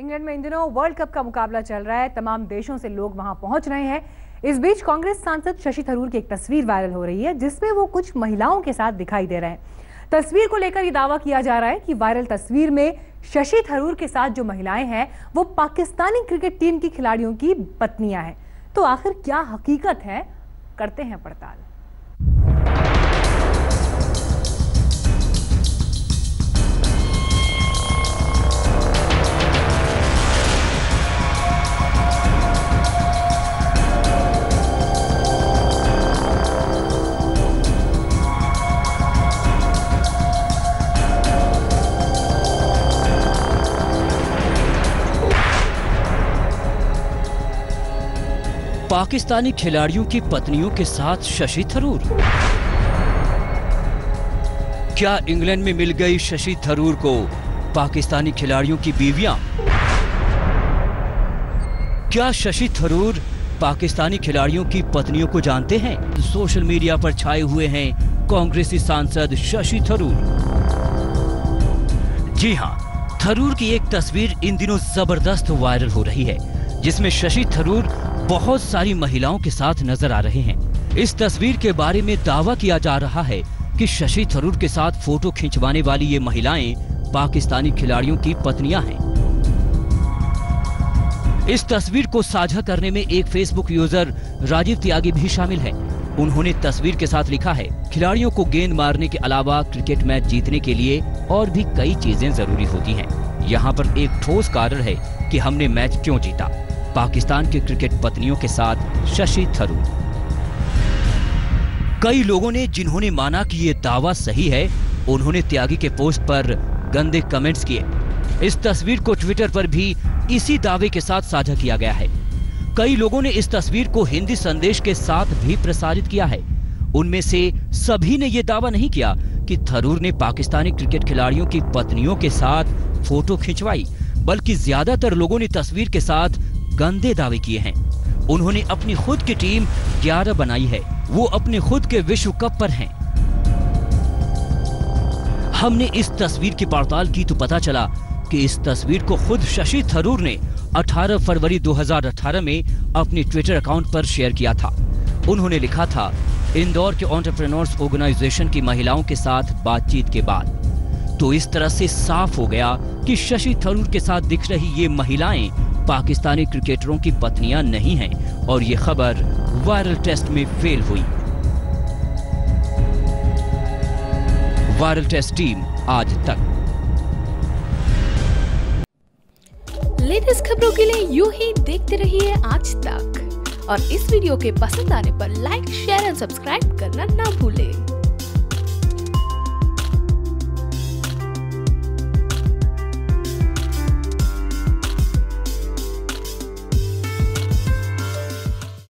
England में इन दिनों world cup का मुकाबला चल रहा है, तमाम देशों से लोग वहां पहुंच रहे हैं। इस बीच कांग्रेस सांसद शशि थरूर की एक तस्वीर वायरल हो रही है जिसमें वो कुछ महिलाओं के साथ दिखाई दे रहे हैं। तस्वीर को लेकर ये दावा किया जा रहा है कि वायरल तस्वीर में शशि थरूर के साथ जो महिलाएं हैं वो पाकिस्तानी क्रिकेट टीम की खिलाड़ियों की पत्नियां हैं। तो आखिर क्या हकीकत है, करते हैं पड़ताल। पाकिस्तानी खिलाड़ियों की पत्नियों के साथ शशि थरूर, क्या इंग्लैंड में मिल गई शशि थरूर को पाकिस्तानी खिलाड़ियों की बीवियां? क्या शशि थरूर पाकिस्तानी खिलाड़ियों की पत्नियों को जानते हैं? सोशल मीडिया पर छाए हुए हैं कांग्रेसी सांसद शशि थरूर। जी हां, थरूर की एक तस्वीर इन दिनों जबरदस्त वायरल हो रही है जिसमें शशि थरूर बहुत सारी महिलाओं के साथ नजर आ रहे हैं। इस तस्वीर के बारे में दावा किया जा रहा है कि शशि थरूर के साथ फोटो खिंचवाने वाली ये महिलाएं पाकिस्तानी खिलाड़ियों की पत्नियां हैं। इस तस्वीर को साझा करने में एक फेसबुक यूजर राजीव त्यागी भी शामिल है। उन्होंने तस्वीर के साथ लिखा है, खिलाड़ियों को गेंद मारने के अलावा क्रिकेट मैच जीतने के लिए और भी कई चीजें जरूरी होती हैं। यहाँ पर एक ठोस कारण है कि हमने मैच क्यों जीता। पाकिस्तान के क्रिकेट पत्नियों के साथ शशि थरूर। कई लोगों ने जिन्होंने माना कि ये दावा सही है, उन्होंने त्यागी के पोस्ट पर गंदे कमेंट्स किए। इस तस्वीर को ट्विटर पर भी इसी दावे के साथ साझा किया गया है। कई लोगों ने इस तस्वीर को हिंदी संदेश के साथ भी प्रसारित किया है। उनमें से सभी ने ये दावा नहीं किया कि थरूर ने पाकिस्तानी क्रिकेट खिलाड़ियों की पत्नियों के साथ फोटो खिंचवाई, बल्कि ज्यादातर लोगों ने तस्वीर के साथ गंदे दावे किए हैं। उन्होंने अपनी खुद की टीम 11 बनाई है, वो अपने खुद के विश्व कप पर हैं। हमने इस तस्वीर की पड़ताल की तो पता चला कि इस तस्वीर को खुद शशि थरूर ने 18 फरवरी 2018 में अपने ट्विटर अकाउंट पर शेयर किया था। उन्होंने लिखा था, इंदौर के एंटरप्रेन्योर्स ऑर्गेनाइजेशन की महिलाओं के साथ बातचीत के बाद। तो इस तरह से साफ हो गया कि शशि थरूर के साथ दिख रही ये महिलाएं पाकिस्तानी क्रिकेटरों की पत्नियां नहीं हैं और ये खबर वायरल टेस्ट में फेल हुई। Viral test team Aaj Tak. Latest खबरों के लिए यूं ही देखते रहिए आज तक और इस वीडियो के पसंद आने पर लाइक, शेयर और सब्सक्राइब करना ना भूलें।